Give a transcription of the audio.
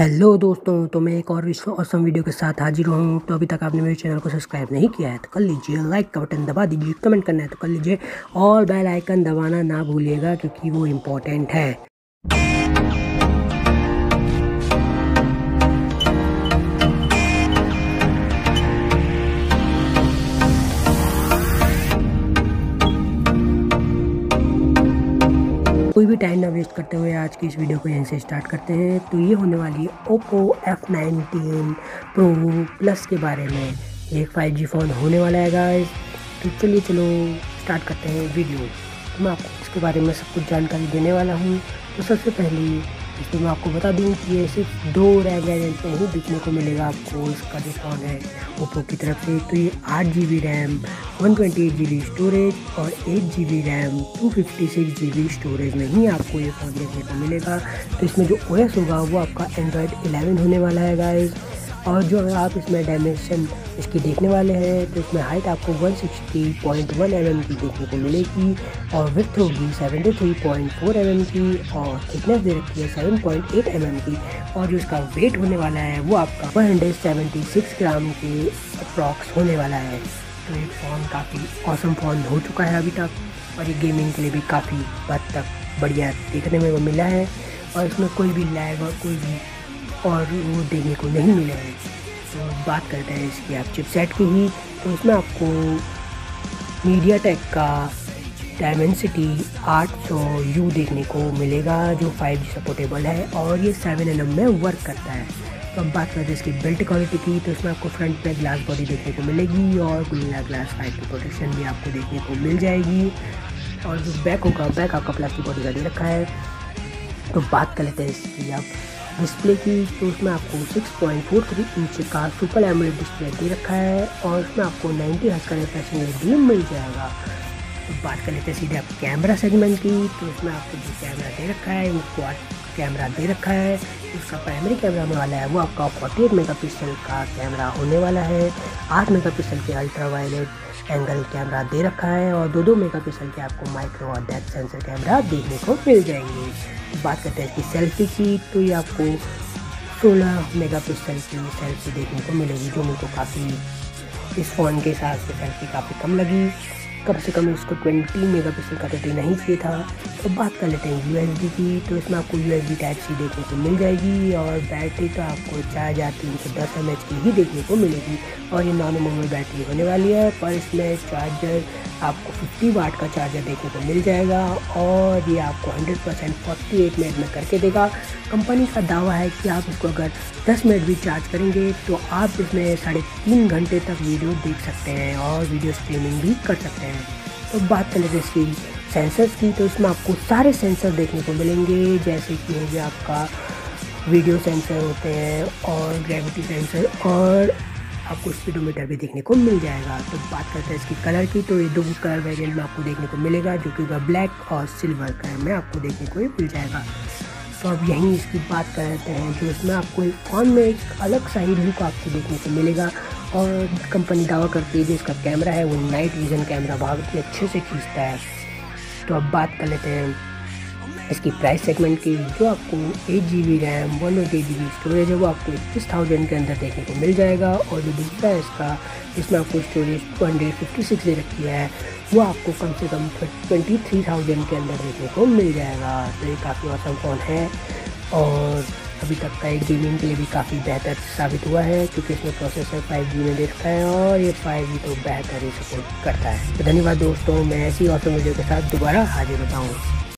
Hello दोस्तों, तो मैं एक और ऑसम वीडियो के साथ हाजिर हूँ। तो अभी तक आपने मेरे चैनल को सब्सक्राइब नहीं किया है तो कर लीजिए, लाइक का बटन दबा दीजिए, कमेंट करना है तो कर लीजिए और बेल आइकन दबाना ना भूलिएगा क्योंकि वो इम्पोर्टेंट है। कोई भी टाइम ना वेस्ट करते हुए आज की इस वीडियो को यहीं से स्टार्ट करते हैं। तो ये होने वाली है Oppo F19 Pro Plus के बारे में, ये 5G फ़ोन होने वाला है गाइस। तो चलो स्टार्ट करते हैं वीडियो। तो मैं आपको इसके बारे में सब कुछ जानकारी देने वाला हूँ। तो सबसे पहले इसमें मैं आपको बता दूँ कि ये सिर्फ 2 रैम वेरिएंट में ही बिकने को मिलेगा आपको। इसका जो फ़ोन है ओप्पो की तरफ से तो ये 8 GB रैम, 128 GB स्टोरेज और 8 GB रैम, 256 GB स्टोरेज में ही आपको ये फ़ोन देखने को मिलेगा। तो इसमें जो OS होगा वो आपका Android 11 होने वाला है गाइस। और जो आप इसमें डायमेंशन इसकी देखने वाले हैं तो इसमें हाइट आपको 160.1 mm की देखने को मिलेगी और विड्थ होगी 73.4 mm की और थिकनेस दे रखी है 7.8 mm की। और जो इसका वेट होने वाला है वो आपका 176 ग्राम के अप्रॉक्स होने वाला है। तो ये फ़ोन काफ़ी ऑसम फ़ोन हो चुका है अभी तक और ये गेमिंग के लिए भी काफ़ी हद तक बढ़िया देखने में वो मिला है और इसमें कोई भी लैग और कोई भी और वो देखने को नहीं मिले हैं। तो बात करते हैं इसकी आप चिपसेट की ही। तो इसमें आपको मीडियाटेक का डायमेंसिटी 800U देखने को मिलेगा जो 5G सपोर्टेबल है और ये 7nm में वर्क करता है। तो अब बात करते हैं इसकी बिल्ट क्वालिटी की। तो इसमें आपको फ्रंट पे ग्लास बॉडी देखने को मिलेगी और गोरिल्ला ग्लास 5 की प्रोटेक्शन भी आपको देखने को मिल जाएगी। और जो बैक होगा बैक आपका प्लास्टिक बॉडी का दे रखा है। तो बात कर लेते हैं इसकी आप डिस्प्ले की। तो उसमें आपको 6.43 इंच का सुपर एमोलेड डिस्प्ले दे रखा है और उसमें आपको 90Hz का रिफ्रेश रेट मिल जाएगा। तो बात कर लेते हैं सीधे आप कैमरा सेगमेंट की। तो उसमें आपको जो कैमरा दे रखा है वो क्वाड कैमरा दे रखा है। उसका प्राइमरी कैमरा होने वाला है वो आपका 48 MP का कैमरा होने वाला है। 8 MP के अल्ट्रा वायलेट एंगल कैमरा दे रखा है और 2 MP के आपको माइक्रो और डेप्थ सेंसर कैमरा देखने को मिल जाएंगे। बात करते हैं इसकी सेल्फी की। तो ये आपको 16 MP की सेल्फी देखने को मिलेगी जो मुझको काफ़ी इस फ़ोन के हिसाब से सेल्फी काफ़ी कम लगी। कम से कम इसको 20 MP का तो नहीं चाहिए था। तो बात कर लेते हैं USB की। तो इसमें आपको USB type-C देखने को मिल जाएगी और बैटरी तो आपको 4310 mAh की ही देखने को मिलेगी और ये नॉन रिमूवेबल बैटरी होने वाली है। पर इसमें चार्जर आपको 50 W का चार्जर देखने को मिल जाएगा और ये आपको 100% 48 मिनट में करके देगा। कंपनी का दावा है कि आप इसको अगर 10 मिनट भी चार्ज करेंगे तो आप इसमें 3.5 घंटे तक वीडियो देख सकते हैं और वीडियो स्ट्रीमिंग भी कर सकते हैं। तो बात कर लेते हैं इसकी सेंसर्स की। तो इसमें आपको सारे सेंसर देखने को मिलेंगे जैसे कि हो गया आपका वीडियो सेंसर होते हैं और ग्रेविटी सेंसर और आपको स्पीडोमीटर भी देखने को मिल जाएगा। तो बात करते हैं इसकी कलर की। तो ये 2 कलर वेरिएंट में आपको देखने को मिलेगा जो कि होगा ब्लैक और सिल्वर कलर में आपको देखने को मिल जाएगा। तो अब यहीं इसकी बात कर लेते हैं जो इसमें आपको एक फ़ोन में एक अलग सा ही लुक आपको देखने को मिलेगा। और कंपनी दावा करती है जो इसका कैमरा है वो नाइट विज़न कैमरा बहुत ही अच्छे से खींचता है। तो अब बात कर लेते हैं इसकी प्राइस सेगमेंट की। जो आपको 8 GB रैम, 128 GB स्टोरेज है वो आपको 31,000 के अंदर देखने को मिल जाएगा। और जो दूसरा है इसका इसमें आपको स्टोरेज 256 दे रखी है वो आपको कम से कम 23,000 के अंदर देखने को मिल जाएगा। तो ये काफ़ी ऑसम फ़ोन है और अभी तक का एक गेमिंग के लिए भी काफ़ी बेहतर साबित हुआ है क्योंकि इसमें प्रोसेसर 5G में देखता है और ये 5G तो बेहतर ही सपोर्ट करता है। तो धन्यवाद दोस्तों, मैं ऐसी ऑसम वीडियो के साथ दोबारा हाजिर होता हूँ।